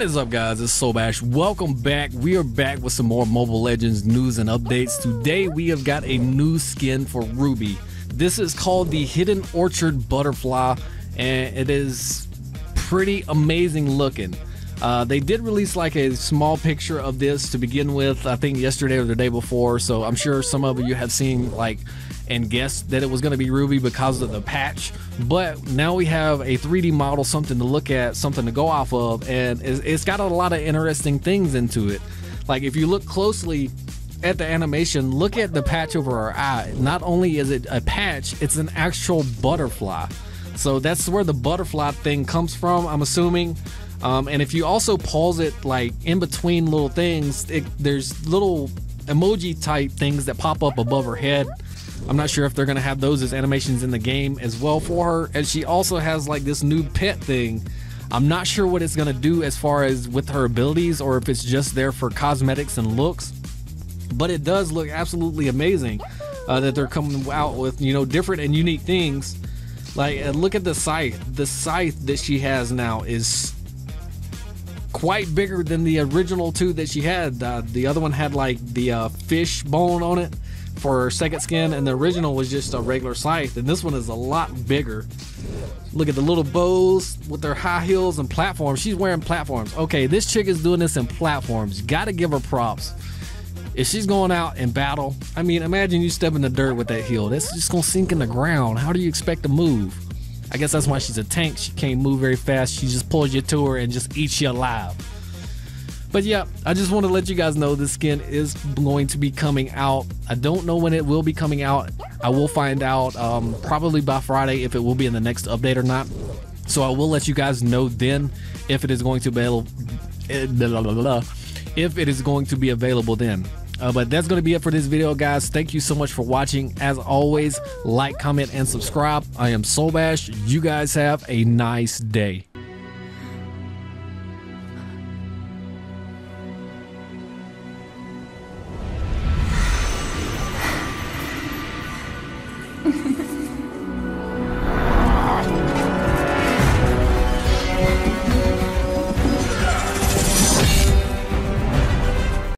What is up, guys? It's Sobash. Welcome back. We are back with some more Mobile Legends news and updates. Today we have got a new skin for Ruby. This is called the Hidden Orchard Butterfly, and it is pretty amazing looking. They did release like a small picture of this to begin with, I think yesterday or the day before, so I'm sure some of you have seen like and guessed that it was going to be Ruby because of the patch. But now we have a 3D model, something to look at, something to go off of, and it's got a lot of interesting things into it. Like if you look closely at the animation, look at the patch over her eye. Not only is it a patch, it's an actual butterfly. So that's where the butterfly thing comes from, I'm assuming. And if you also pause it like in between little things, there's little emoji type things that pop up above her head. I'm not sure if they're gonna have those as animations in the game as well for her. And she also has like this new pet thing. I'm not sure what it's gonna do as far as with her abilities, or if it's just there for cosmetics and looks, but it does look absolutely amazing that they're coming out with, you know, different and unique things. Like look at the scythe. The scythe that she has now is quite bigger than the original two that she had. The other one had like the fish bone on it for her second skin, and the original was just a regular scythe, and this one is a lot bigger. Look at the little bows with their high heels and platforms. She's wearing platforms. Okay, this chick is doing this in platforms. Gotta give her props. If she's going out in battle, I mean, imagine you step in the dirt with that heel. That's just gonna sink in the ground. How do you expect to move? I guess that's why she's a tank. She can't move very fast. She just pulls you to her and just eats you alive. But yeah, I just want to let you guys know this skin is going to be coming out. I don't know when it will be coming out. I will find out probably by Friday if it will be in the next update or not. So I will let you guys know then if it is going to be available then. But that's going to be it for this video, guys. Thank you so much for watching. As always, like, comment, and subscribe. I am Sobash. You guys have a nice day.